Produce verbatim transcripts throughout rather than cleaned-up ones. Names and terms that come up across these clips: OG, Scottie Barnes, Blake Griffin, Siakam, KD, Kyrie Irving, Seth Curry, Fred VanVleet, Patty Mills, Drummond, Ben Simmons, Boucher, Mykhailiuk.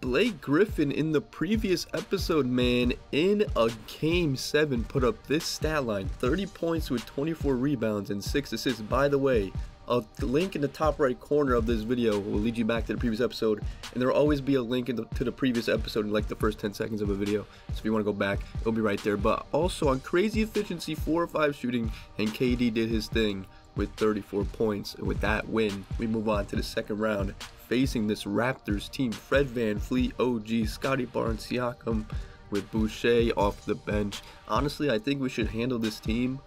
Blake Griffin in the previous episode, man, in a game seven put up this stat line, thirty points with twenty-four rebounds and six assists. By the way, a link in the top right corner of this video will lead you back to the previous episode, and there will always be a link in the, to the previous episode in like the first ten seconds of a video, so if you want to go back, it'll be right there. But also on crazy efficiency, four or five shooting, and K D did his thing with thirty-four points, and with that win, we move on to the second round, facing this Raptors team, Fred VanVleet, O G, Scottie Barnes, Siakam, with Boucher off the bench. Honestly, I think we should handle this team,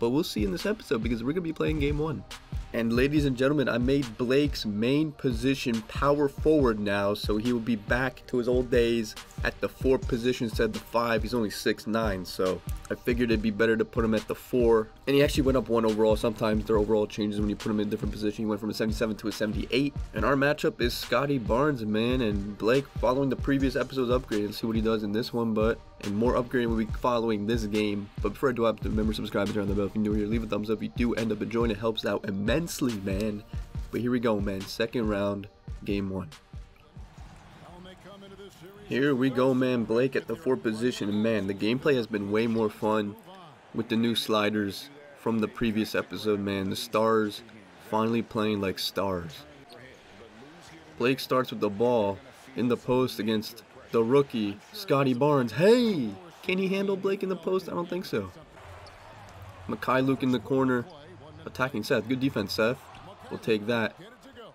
but we'll see in this episode because we're going to be playing game one. And ladies and gentlemen, I made Blake's main position power forward now, so he will be back to his old days at the four position instead of the five. He's only six nine, so I figured it'd be better to put him at the four. And he actually went up one overall. Sometimes their overall changes when you put him in a different position. He went from a seventy-seven to a seventy-eight. And our matchup is Scottie Barnes, man, and Blake following the previous episode's upgrade, and see what he does in this one, but... and more upgrading will be following this game. But before I do, I have to remember subscribe and turn on the bell if you're new here. Leave a thumbs up if you do end up enjoying it. Helps out immensely, man. But here we go, man. Second round, game one. Here we go, man. Blake at the four position. And man, the gameplay has been way more fun with the new sliders from the previous episode, man. The stars finally playing like stars. Blake starts with the ball in the post against the rookie, Scottie Barnes. Hey! Can he handle Blake in the post? I don't think so. Mykhailiuk in the corner. Attacking Seth. Good defense, Seth. We'll take that.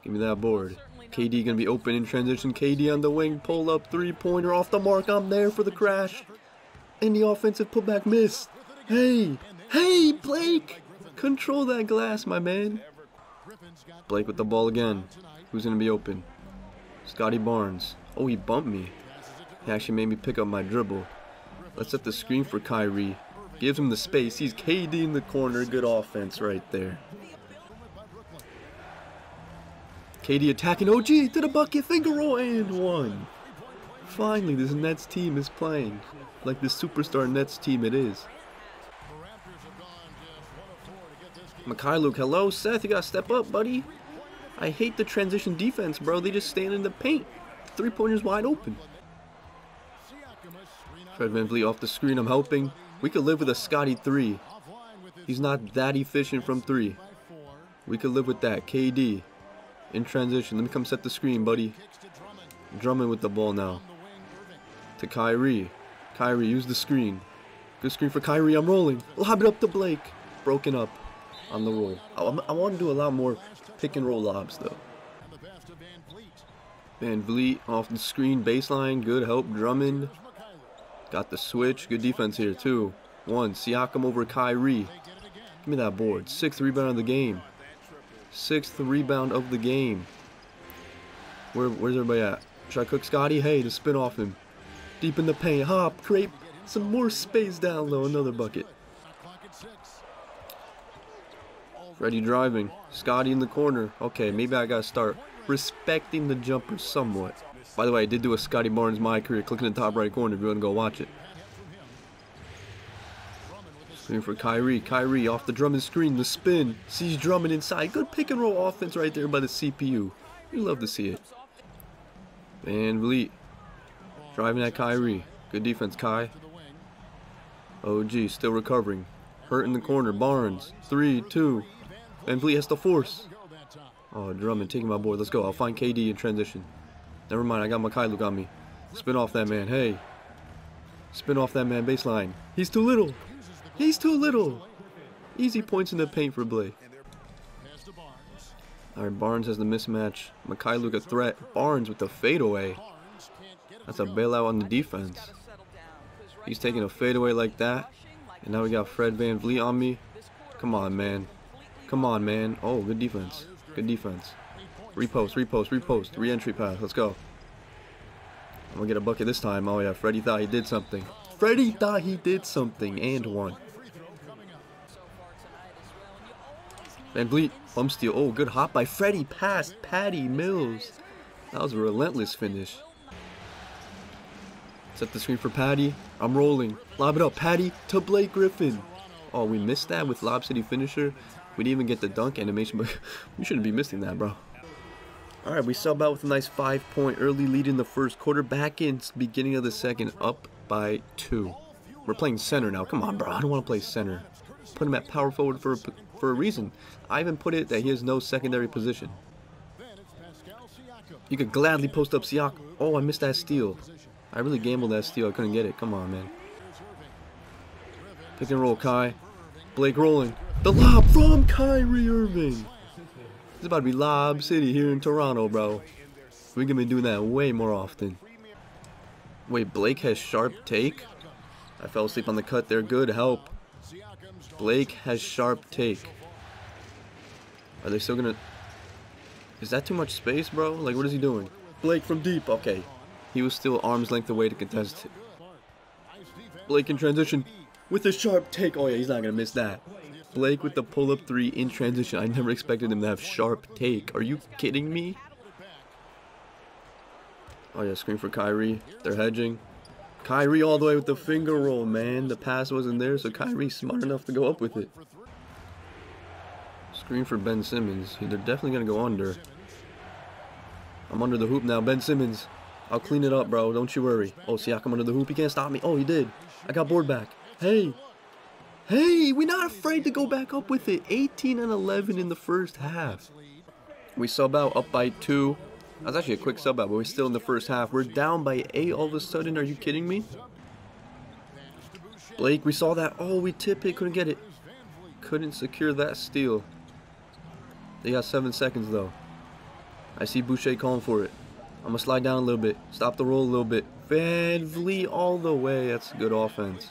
Give me that board. K D going to be open in transition. K D on the wing. Pull up three-pointer. Off the mark. I'm there for the crash. And the offensive putback miss. Hey! Hey, Blake! Control that glass, my man. Blake with the ball again. Who's going to be open? Scottie Barnes. Oh, he bumped me. He actually made me pick up my dribble. Let's set the screen for Kyrie. Gives him the space. He's K D in the corner. Good offense right there. K D attacking. O G to the bucket. Finger roll and one. Finally, this Nets team is playing like the superstar Nets team it is. Mykhailiuk, hello. Seth, you gotta step up, buddy. I hate the transition defense, bro. They just stand in the paint. Three-pointers wide open. Fred VanVleet off the screen, I'm helping. We could live with a Scottie three. He's not that efficient from three. We could live with that. K D in transition. Let me come set the screen, buddy. Drummond with the ball now. To Kyrie. Kyrie, use the screen. Good screen for Kyrie. I'm rolling. Lob it up to Blake. Broken up on the roll. I, I want to do a lot more pick and roll lobs, though. VanVleet off the screen. Baseline. Good help. Drummond. Got the switch. Good defense here, too. One. Siakam over Kyrie. Give me that board. Sixth rebound of the game. Sixth rebound of the game. Where, where's everybody at? Should I cook Scottie? Hey, to spin off him. Deep in the paint. Hop. Create some more space down low. Another bucket. Freddie driving. Scottie in the corner. Okay, maybe I got to start respecting the jumper somewhat. By the way, I did do a Scottie Barnes My Career. Click in the top right corner if you want to go watch it. Screen for Kyrie. Kyrie off the Drummond screen. The spin. Sees Drummond inside. Good pick and roll offense right there by the C P U. You love to see it. VanVleet driving at Kyrie. Good defense, Kai. O G still recovering. Hurt in the corner. Barnes. Three, two. VanVleet has to force. Oh, Drummond taking my board. Let's go. I'll find K D in transition. Never mind, I got Mykhailiuk on me. Spin off that man, hey. Spin off that man, baseline. He's too little. He's too little. Easy points in the paint for Blake. All right, Barnes has the mismatch. Mykhailiuk a threat. Barnes with the fadeaway. That's a bailout on the defense. He's taking a fadeaway like that. And now we got Fred VanVleet on me. Come on, man. Come on, man. Oh, good defense. Good defense. Repost, repost, repost, re-entry pass. Let's go. I'm going to get a bucket this time. Oh, yeah, Freddie thought he did something. Freddie thought he did something and won. VanVleet, bump steal. Oh, good hop by Freddie. Past Patty Mills. That was a relentless finish. Set the screen for Patty. I'm rolling. Lob it up. Patty to Blake Griffin. Oh, we missed that with Lob City Finisher. We didn't even get the dunk animation, but we shouldn't be missing that, bro. All right, we sub out with a nice five-point early lead in the first quarter. Back in beginning of the second, up by two. We're playing center now. Come on, bro. I don't want to play center. Put him at power forward for a, for a reason. I even put it that he has no secondary position. You could gladly post up Siakam. Oh, I missed that steal. I really gambled that steal. I couldn't get it. Come on, man. Pick and roll, Kai. Blake rolling. The lob from Kyrie Irving. It's about to be Lob City here in Toronto, bro. We're gonna be doing that way more often. Wait, Blake has sharp take? I fell asleep on the cut there. Good help. Blake has sharp take. Are they still gonna... Is that too much space, bro? Like, what is he doing? Blake from deep. Okay. He was still arm's length away to contest it. Blake in transition with a sharp take. Oh, yeah, he's not gonna miss that. Blake with the pull-up three in transition. I never expected him to have sharp take. Are you kidding me? Oh, yeah, screen for Kyrie. They're hedging. Kyrie all the way with the finger roll, man. The pass wasn't there, so Kyrie's smart enough to go up with it. Screen for Ben Simmons. They're definitely going to go under. I'm under the hoop now. Ben Simmons. I'll clean it up, bro. Don't you worry. Oh, Siakam under the hoop. He can't stop me. Oh, he did. I got board back. Hey. Hey, we're not afraid to go back up with it. eighteen and eleven in the first half. We sub out, up by two. That was actually a quick sub out, but we're still in the first half. We're down by eight all of a sudden. Are you kidding me? Blake, we saw that. Oh, we tipped it. Couldn't get it. Couldn't secure that steal. They got seven seconds, though. I see Boucher calling for it. I'm going to slide down a little bit. Stop the roll a little bit. VanVleet all the way. That's good offense.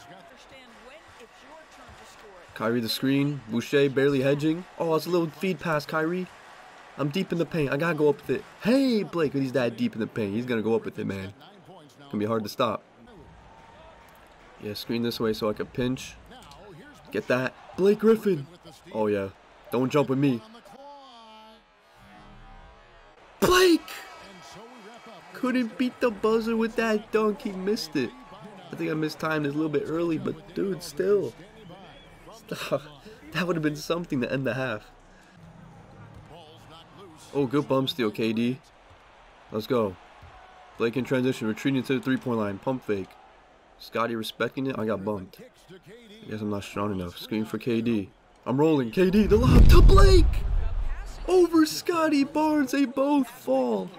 Kyrie the screen. Boucher barely hedging. Oh, it's a little feed pass, Kyrie. I'm deep in the paint. I gotta go up with it. Hey, Blake, he's that deep in the paint. He's gonna go up with it, man. It's gonna be hard to stop. Yeah, screen this way so I can pinch. Get that. Blake Griffin. Oh, yeah. Don't jump with me. Blake! Couldn't beat the buzzer with that dunk. He missed it. I think I missed time a little bit early, but dude, still. That would have been something to end the half. Oh, good bump steal, K D. Let's go. Blake in transition, retreating to the three-point line. Pump fake. Scottie respecting it. I got bumped. I guess I'm not strong enough. Screen for K D. I'm rolling. K D, the lob to Blake! Over Scottie Barnes. They both fall.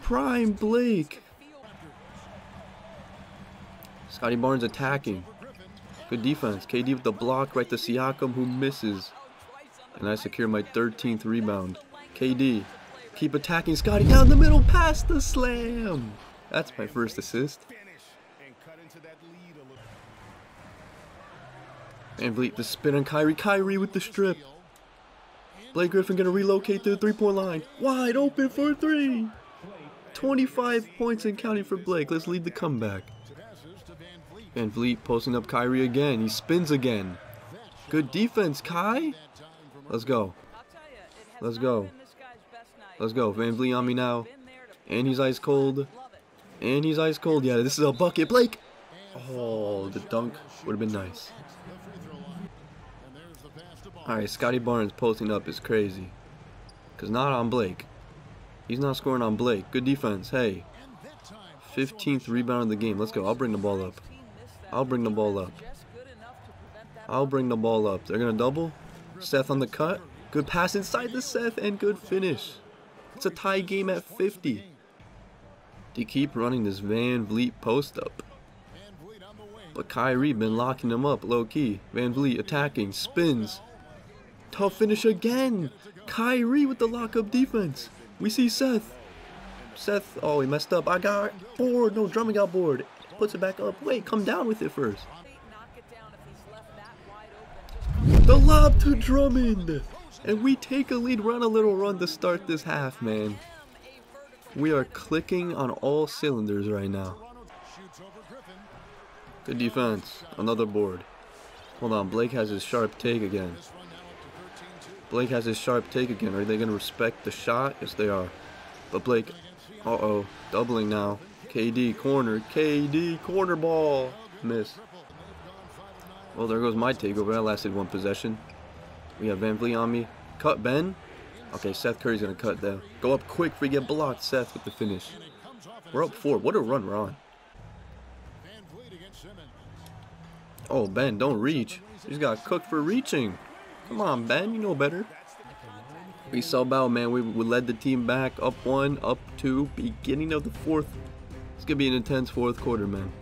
Prime Blake. Scottie Barnes attacking. Good defense. K D with the block right to Siakam, who misses. And I secure my thirteenth rebound. K D, keep attacking Scottie. Down the middle, past the slam. That's my first assist. VanVleet, the spin on Kyrie. Kyrie with the strip. Blake Griffin going to relocate to the three-point line. Wide open for three. twenty-five points and counting for Blake. Let's lead the comeback. VanVleet posting up Kyrie again. He spins again. Good defense, Kai. Let's go. Let's go. Let's go. VanVleet on me now. And he's ice cold. And he's ice cold. Yeah, this is a bucket, Blake. Oh, the dunk would have been nice. All right, Scottie Barnes posting up is crazy. Because not on Blake. He's not scoring on Blake. Good defense. Hey. fifteenth rebound of the game. Let's go. I'll bring the ball up. I'll bring the ball up. I'll bring the ball up. They're going to double. Seth on the cut. Good pass inside to Seth and good finish. It's a tie game at fifty. They keep running this VanVleet post up. But Kyrie been locking him up low key. VanVleet attacking. Spins. Tough finish again. Kyrie with the lockup defense. We see Seth. Seth. Oh, he messed up. I got bored. No, Drummond got bored. Puts it back up. Wait, come down with it first. The lob to Drummond. And we take a lead. Run a little run to start this half, man. We are clicking on all cylinders right now. Good defense. Another board. Hold on. Blake has his sharp take again. Blake has his sharp take again. Are they going to respect the shot? Yes, they are. But Blake, uh-oh, doubling now. K D corner, K D corner ball, miss. Well, there goes my takeover. I lasted one possession. We have VanVleet on me. Cut Ben. Okay, Seth Curry's going to cut down. Go up quick if we get blocked, Seth, with the finish. We're up four. What a run we're on. Oh, Ben, don't reach. He's got cooked for reaching. Come on, Ben. You know better. We sub out, man. We, we led the team back. Up one, up two. Beginning of the fourth. It's going to be an intense fourth quarter, man.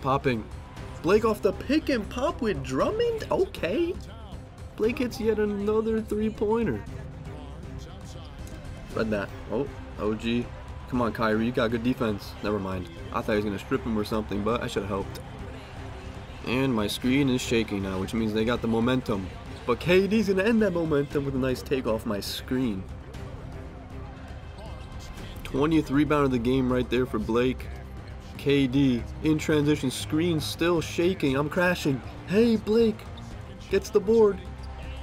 Popping. Blake off the pick and pop with Drummond? Okay. Blake hits yet another three-pointer. Read that. Oh, O G. Come on, Kyrie. You got good defense. Never mind. I thought he was going to strip him or something, but I should have helped. And my screen is shaking now, which means they got the momentum. But K D's going to end that momentum with a nice take off my screen. twentieth rebound of the game right there for Blake. K D in transition. Screen still shaking. I'm crashing. Hey, Blake. Gets the board.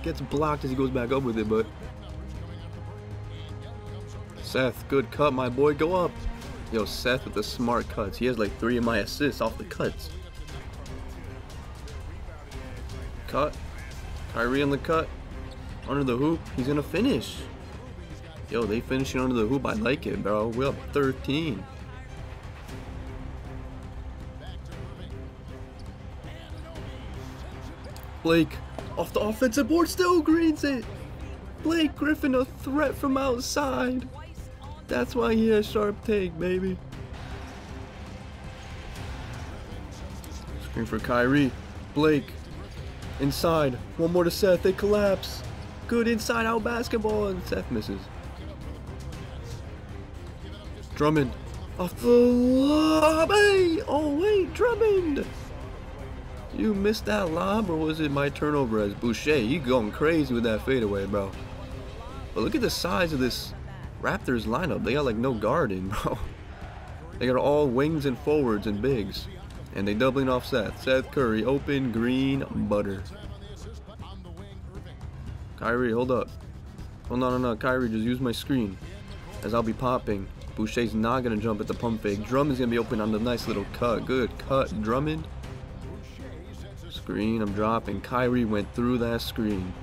Gets blocked as he goes back up with it, but... Seth, good cut, my boy. Go up. Yo, Seth with the smart cuts. He has like three of my assists off the cuts. Cut. Kyrie on the cut. Under the hoop. He's going to finish. Yo, they finishing under the hoop. I like it, bro. We're up thirteen. Blake off the offensive board, still greens it. Blake Griffin, a threat from outside. That's why he has sharp take, baby. Screen for Kyrie. Blake inside. One more to Seth. They collapse. Good inside out basketball, and Seth misses. Drummond off the lob. Hey! Oh wait, Drummond. You missed that lob, or was it my turnover as Boucher? You going crazy with that fadeaway, bro. But look at the size of this Raptors lineup. They got like no guard in, bro. They got all wings and forwards and bigs. And they doubling off Seth. Seth Curry, open, green, butter. Kyrie, hold up. Oh, no, no, no. Kyrie, just use my screen. As I'll be popping. Boucher's not going to jump at the pump fake. Drummond's going to be open on the nice little cut. Good cut, Drummond. Screen, I'm dropping. Kyrie went through that screen.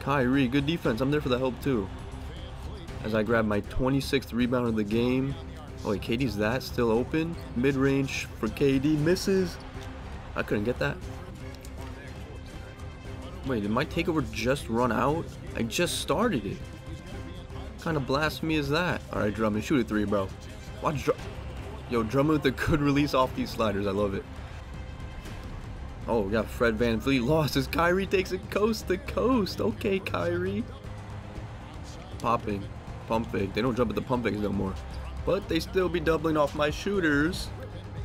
Kyrie, good defense. I'm there for the help too. As I grab my twenty-sixth rebound of the game. Oh wait, K D's that still open. Mid-range for K D, misses. I couldn't get that. Wait, did my takeover just run out? I just started it. What kind of blasphemy is that? Alright, Drummond, shoot a three, bro. Watch Drum- Yo, Drummond with a good release off these sliders. I love it. Oh, we got Fred VanVleet lost as Kyrie takes it coast to coast. Okay, Kyrie. Popping. Pump fake. They don't jump at the pump fakes no more. But they still be doubling off my shooters.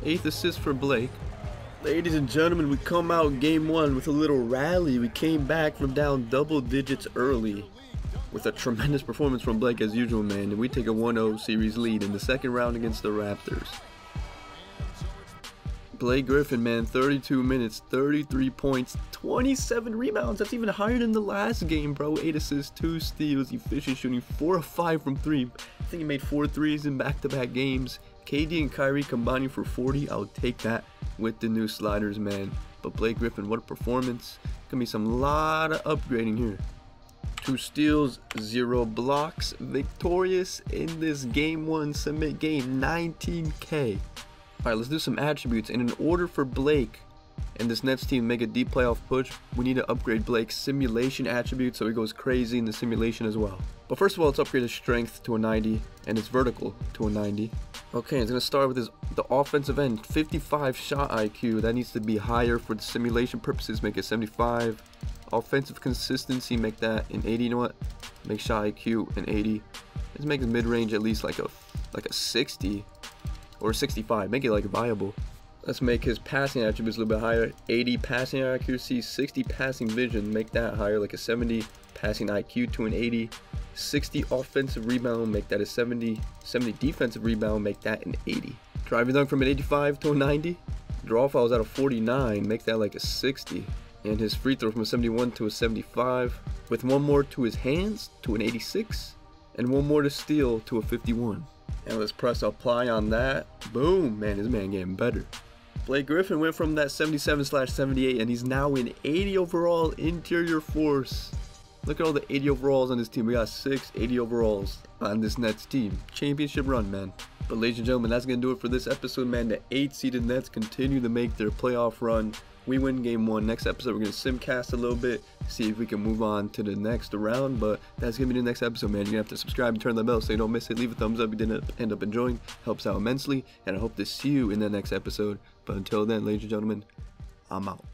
Eighth assist for Blake. Ladies and gentlemen, we come out game one with a little rally. We came back from down double digits early with a tremendous performance from Blake as usual, man. And we take a one oh series lead in the second round against the Raptors. Blake Griffin, man, thirty-two minutes, thirty-three points, twenty-seven rebounds. That's even higher than the last game, bro. Eight assists, two steals, efficient shooting, four of five from three. I think he made four threes in back-to-back games. K D and Kyrie combining for forty. I'll take that with the new sliders, man. But Blake Griffin, what a performance. Gonna be some lot of upgrading here. Two steals, zero blocks. Victorious in this game one submit game, nineteen K. Alright, let's do some attributes, and in order for Blake and this Nets team to make a deep playoff push, we need to upgrade Blake's simulation attribute so he goes crazy in the simulation as well. But first of all, let's upgrade his strength to a ninety and his vertical to a ninety. Okay, it's going to start with his the offensive end, fifty-five shot I Q. That needs to be higher for the simulation purposes, make it seventy-five. Offensive consistency, make that an eighty. You know what? Make shot I Q an eighty. Let's make the mid-range at least like a like a sixty. Or sixty-five, make it like viable. Let's make his passing attributes a little bit higher. eighty passing accuracy, sixty passing vision, make that higher, like a seventy. Passing I Q to an eighty. sixty offensive rebound, make that a seventy. seventy defensive rebound, make that an eighty. Driving dunk from an eighty-five to a ninety. Draw fouls out of forty-nine, make that like a sixty. And his free throw from a seventy-one to a seventy-five. With one more to his hands to an eighty-six. And one more to steal to a fifty-one. And let's press apply on that. Boom, man, this man getting better. Blake Griffin went from that seventy-seven slash seventy-eight, and he's now in eighty overall interior force. Look at all the eighty overalls on this team. We got six eighty overalls on this Nets team. Championship run, man. But ladies and gentlemen, that's going to do it for this episode, man. The eight-seeded Nets continue to make their playoff run. We win game one. Next episode, we're going to simcast a little bit, see if we can move on to the next round. But that's going to be the next episode, man. You're going to have to subscribe and turn the bell so you don't miss it. Leave a thumbs up if you didn't end up enjoying. Helps out immensely. And I hope to see you in the next episode. But until then, ladies and gentlemen, I'm out.